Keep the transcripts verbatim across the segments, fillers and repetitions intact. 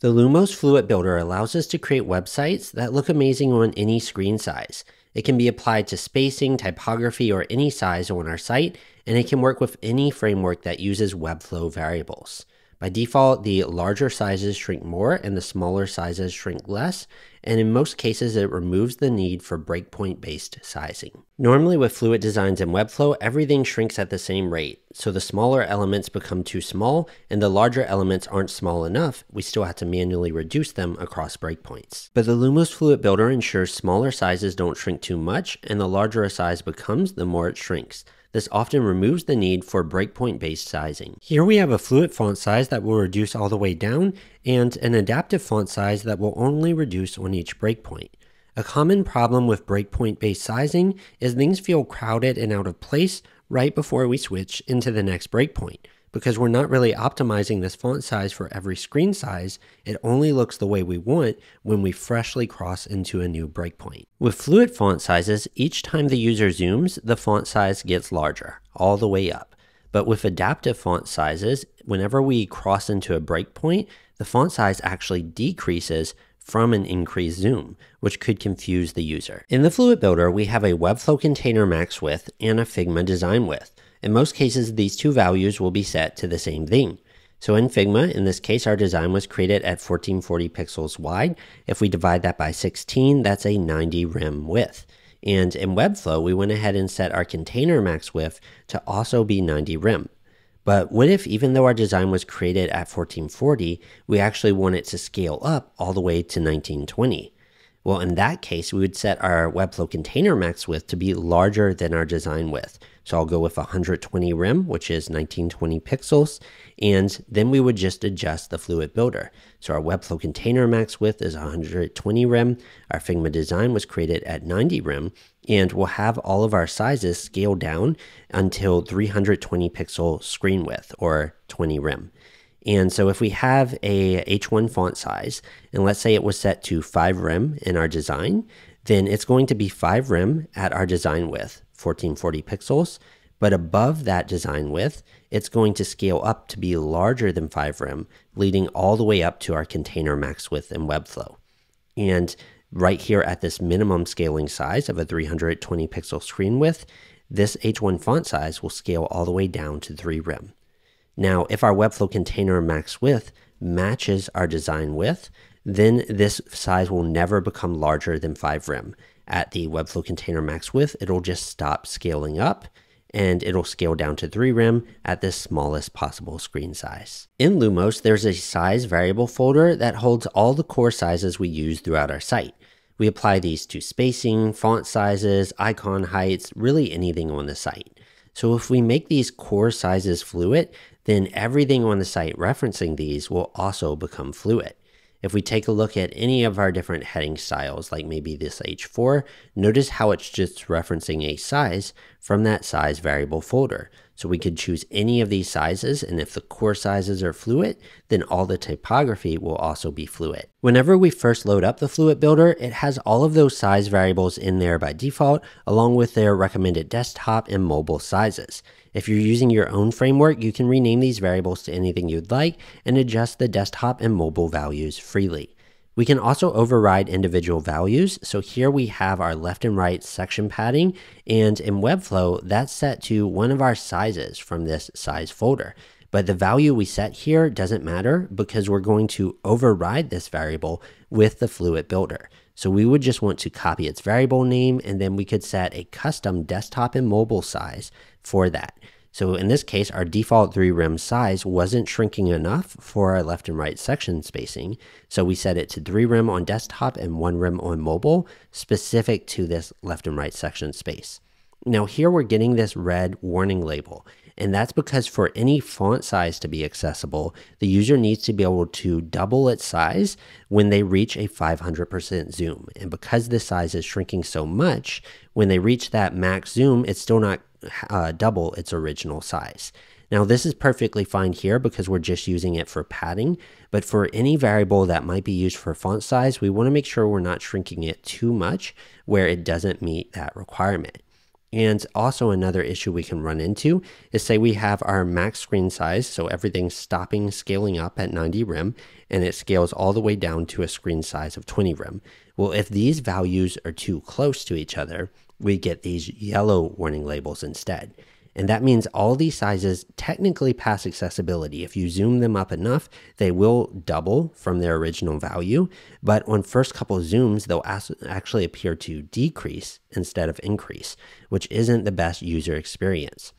The Lumos Fluid Builder allows us to create websites that look amazing on any screen size. It can be applied to spacing, typography, or any size on our site, and it can work with any framework that uses Webflow variables. By default, the larger sizes shrink more and the smaller sizes shrink less, and in most cases it removes the need for breakpoint-based sizing. Normally with Fluid designs in Webflow, everything shrinks at the same rate, so the smaller elements become too small and the larger elements aren't small enough. We still have to manually reduce them across breakpoints. But the Lumos Fluid Builder ensures smaller sizes don't shrink too much, and the larger a size becomes, the more it shrinks. This often removes the need for breakpoint-based sizing. Here we have a fluid font size that will reduce all the way down and an adaptive font size that will only reduce on each breakpoint. A common problem with breakpoint-based sizing is things feel crowded and out of place right before we switch into the next breakpoint. Because we're not really optimizing this font size for every screen size, it only looks the way we want when we freshly cross into a new breakpoint. With fluid font sizes, each time the user zooms, the font size gets larger, all the way up. But with adaptive font sizes, whenever we cross into a breakpoint, the font size actually decreases from an increased zoom, which could confuse the user. In the Fluid Builder, we have a Webflow container max width and a Figma design width. In most cases, these two values will be set to the same thing. So in Figma, in this case, our design was created at fourteen forty pixels wide. If we divide that by sixteen, that's a ninety rim width. And in Webflow, we went ahead and set our container max width to also be ninety rim. But what if, even though our design was created at fourteen forty, we actually want it to scale up all the way to nineteen twenty? Well, in that case, we would set our Webflow container max width to be larger than our design width. So I'll go with one hundred twenty rim, which is nineteen twenty pixels, and then we would just adjust the Fluid Builder. So our Webflow container max width is one hundred twenty rim, our Figma design was created at ninety rim, and we'll have all of our sizes scale down until three hundred twenty pixel screen width, or twenty rim. And so if we have a H one font size, and let's say it was set to five rim in our design, then it's going to be five rim at our design width, fourteen forty pixels, but above that design width, it's going to scale up to be larger than five rim, leading all the way up to our container max width in Webflow. And right here at this minimum scaling size of a three hundred twenty pixel screen width, this H one font size will scale all the way down to three rim. Now, if our Webflow container max width matches our design width, then this size will never become larger than five rim. At the Webflow container max width, it'll just stop scaling up and it'll scale down to three rim at the smallest possible screen size. In Lumos, there's a size variable folder that holds all the core sizes we use throughout our site. We apply these to spacing, font sizes, icon heights, really anything on the site. So if we make these core sizes fluid, then everything on the site referencing these will also become fluid. If we take a look at any of our different heading styles, like maybe this H four, notice how it's just referencing a size from that size variable folder. So we could choose any of these sizes, and if the core sizes are fluid, then all the typography will also be fluid. Whenever we first load up the Fluid Builder, it has all of those size variables in there by default, along with their recommended desktop and mobile sizes. If you're using your own framework, you can rename these variables to anything you'd like and adjust the desktop and mobile values freely. We can also override individual values. So here we have our left and right section padding, and in Webflow, that's set to one of our sizes from this size folder. But the value we set here doesn't matter because we're going to override this variable with the Fluid Builder. So we would just want to copy its variable name, and then we could set a custom desktop and mobile size for that. So in this case, our default three rim size wasn't shrinking enough for our left and right section spacing. So we set it to three rim on desktop and one rim on mobile, specific to this left and right section space. Now here we're getting this red warning label, and that's because for any font size to be accessible, the user needs to be able to double its size when they reach a five hundred percent zoom. And because this size is shrinking so much, when they reach that max zoom, it's still not Uh, double its original size. Now this is perfectly fine here because we're just using it for padding, but for any variable that might be used for font size, we want to make sure we're not shrinking it too much where it doesn't meet that requirement. And also another issue we can run into is, say we have our max screen size, so everything's stopping scaling up at ninety R E M, and it scales all the way down to a screen size of twenty R E M. Well, if these values are too close to each other, we get these yellow warning labels instead. And that means all these sizes technically pass accessibility. If you zoom them up enough, they will double from their original value. But on first couple zooms, they'll actually appear to decrease instead of increase, which isn't the best user experience.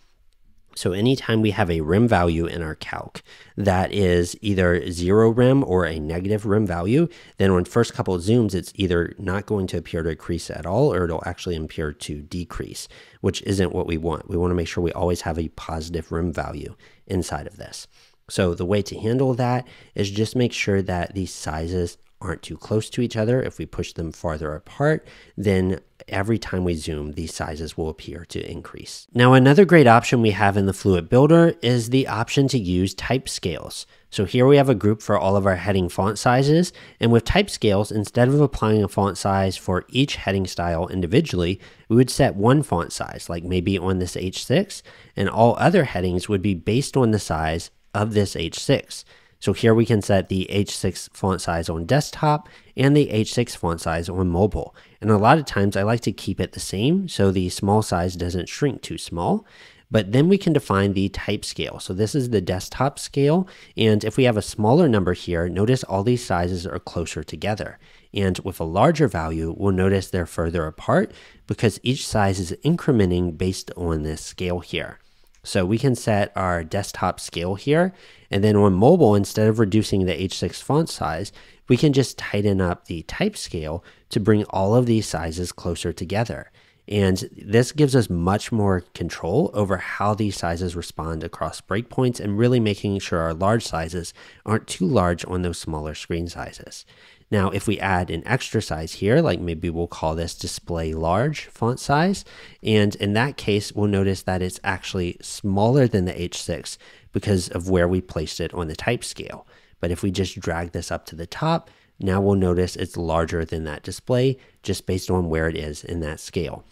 So anytime we have a R E M value in our calc that is either zero R E M or a negative R E M value, then on first couple of zooms, it's either not going to appear to increase at all, or it'll actually appear to decrease, which isn't what we want. We want to make sure we always have a positive R E M value inside of this. So the way to handle that is just make sure that these sizes aren't too close to each other. If we push them farther apart, then every time we zoom, these sizes will appear to increase. Now, another great option we have in the Fluid Builder is the option to use type scales. So here we have a group for all of our heading font sizes, and with type scales, instead of applying a font size for each heading style individually, we would set one font size, like maybe on this H six, and all other headings would be based on the size of this H six. So here we can set the H six font size on desktop and the H six font size on mobile. And a lot of times I like to keep it the same so the small size doesn't shrink too small. But then we can define the type scale. So this is the desktop scale. And if we have a smaller number here, notice all these sizes are closer together. And with a larger value, we'll notice they're further apart because each size is incrementing based on this scale here. So we can set our desktop scale here, and then on mobile, instead of reducing the H six font size, we can just tighten up the type scale to bring all of these sizes closer together. And this gives us much more control over how these sizes respond across breakpoints and really making sure our large sizes aren't too large on those smaller screen sizes. Now, if we add an extra size here, like maybe we'll call this display large font size, and in that case, we'll notice that it's actually smaller than the H six because of where we placed it on the type scale. But if we just drag this up to the top, now we'll notice it's larger than that display just based on where it is in that scale.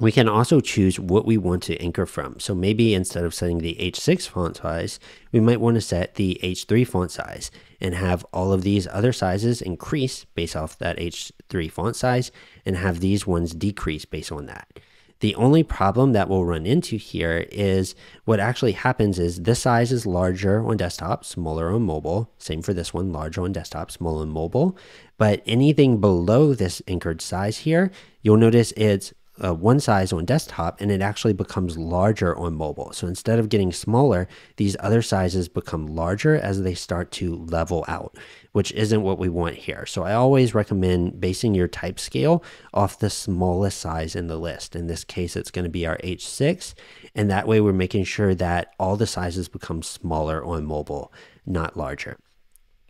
We can also choose what we want to anchor from. So maybe instead of setting the H six font size, we might want to set the H three font size and have all of these other sizes increase based off that H three font size and have these ones decrease based on that. The only problem that we'll run into here is what actually happens is this size is larger on desktop, smaller on mobile. Same for this one, larger on desktop, smaller on mobile. But anything below this anchored size here, you'll notice it's Uh, one size on desktop and it actually becomes larger on mobile. So instead of getting smaller, these other sizes become larger as they start to level out, which isn't what we want here. So I always recommend basing your type scale off the smallest size in the list. In this case, it's going to be our H six. And that way we're making sure that all the sizes become smaller on mobile, not larger.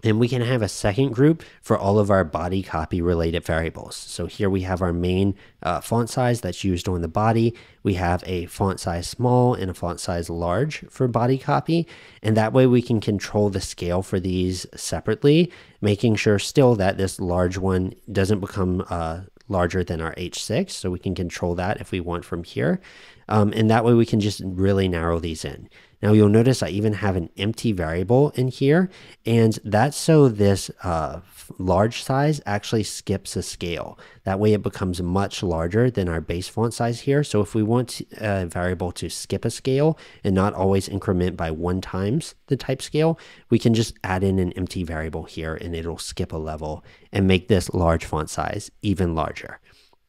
And we can have a second group for all of our body copy related variables. So here we have our main uh, font size that's used on the body. We have a font size small and a font size large for body copy. And that way we can control the scale for these separately, making sure still that this large one doesn't become uh, larger than our H six. So we can control that if we want from here. Um, and that way we can just really narrow these in. Now you'll notice I even have an empty variable in here, and that's so this uh, large size actually skips a scale. That way it becomes much larger than our base font size here. So if we want a variable to skip a scale and not always increment by one times the type scale, we can just add in an empty variable here and it'll skip a level and make this large font size even larger.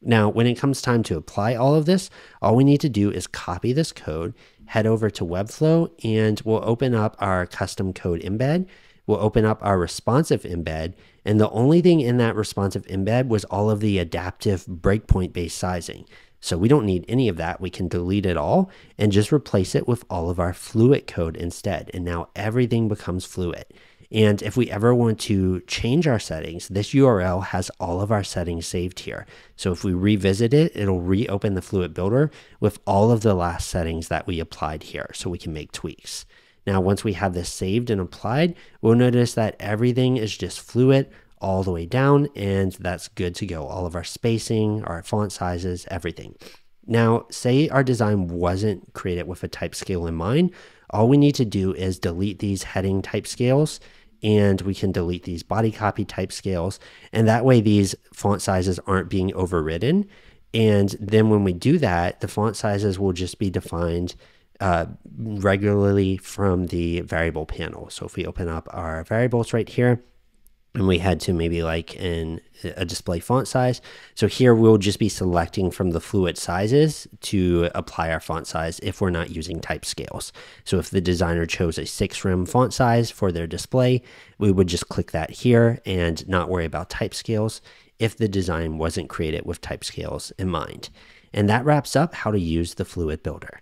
Now, when it comes time to apply all of this, all we need to do is copy this code, head over to Webflow, and we'll open up our custom code embed. We'll open up our responsive embed, and the only thing in that responsive embed was all of the adaptive breakpoint-based sizing. So we don't need any of that. We can delete it all and just replace it with all of our fluid code instead, and now everything becomes fluid. And if we ever want to change our settings, this U R L has all of our settings saved here. So if we revisit it, it'll reopen the Fluid Builder with all of the last settings that we applied here so we can make tweaks. Now, once we have this saved and applied, we'll notice that everything is just fluid all the way down, and that's good to go. All of our spacing, our font sizes, everything. Now, say our design wasn't created with a type scale in mind. All we need to do is delete these heading type scales, and we can delete these body copy type scales. And that way these font sizes aren't being overridden. And then when we do that, the font sizes will just be defined uh, regularly from the variable panel. So if we open up our variables right here, and we had to maybe like in a display font size. So here we'll just be selecting from the fluid sizes to apply our font size if we're not using type scales. So if the designer chose a six rim font size for their display, we would just click that here and not worry about type scales if the design wasn't created with type scales in mind. And that wraps up how to use the Fluid Builder.